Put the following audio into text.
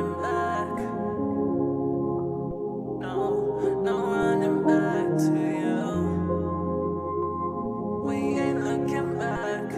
running back. No, no running back to you. We ain't looking back.